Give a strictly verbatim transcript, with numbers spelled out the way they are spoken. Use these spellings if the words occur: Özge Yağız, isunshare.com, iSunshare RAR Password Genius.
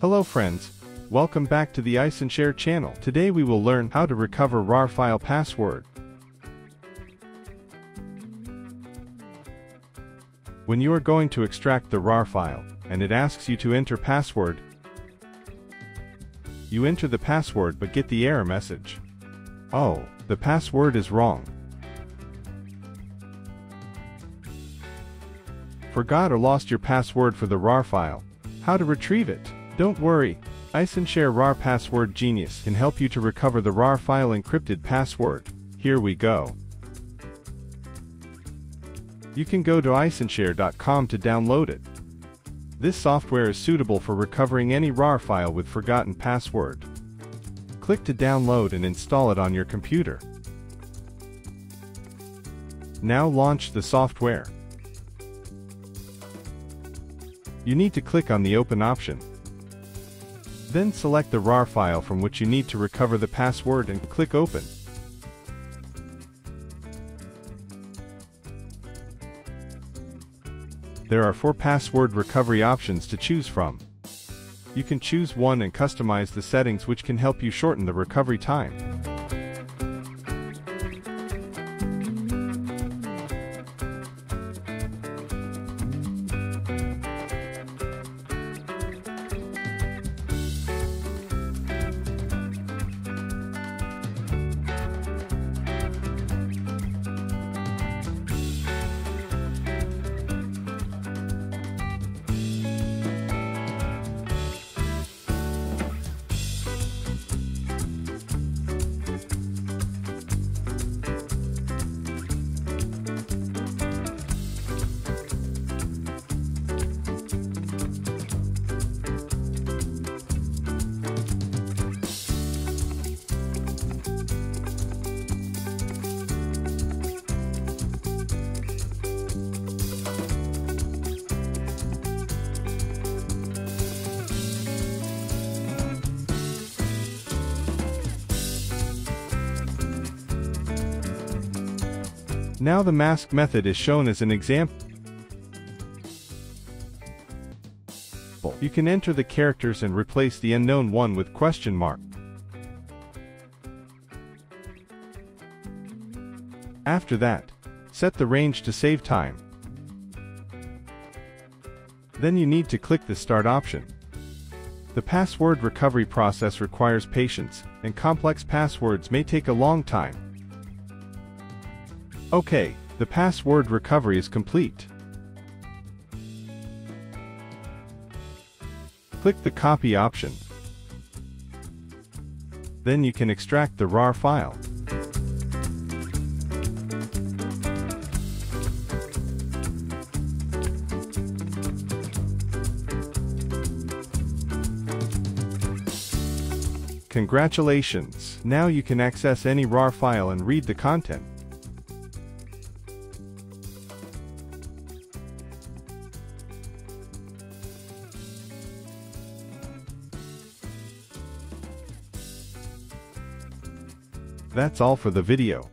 Hello friends, welcome back to the iSunshare channel. Today we will learn how to recover R A R file password. When you are going to extract the R A R file, and it asks you to enter password, you enter the password but get the error message. Oh, the password is wrong. Forgot or lost your password for the R A R file. How to retrieve it? Don't worry, iSunshare R A R Password Genius can help you to recover the R A R file encrypted password. Here we go. You can go to isunshare dot com to download it. This software is suitable for recovering any R A R file with forgotten password. Click to download and install it on your computer. Now launch the software. You need to click on the open option. Then select the R A R file from which you need to recover the password and click open. There are four password recovery options to choose from. You can choose one and customize the settings, which can help you shorten the recovery time. Now the mask method is shown as an example. You can enter the characters and replace the unknown one with question mark. After that, set the range to save time. Then you need to click the start option. The password recovery process requires patience, and complex passwords may take a long time. Okay, the password recovery is complete. Click the copy option. Then you can extract the R A R file. Congratulations! Now you can access any R A R file and read the content. That's all for the video.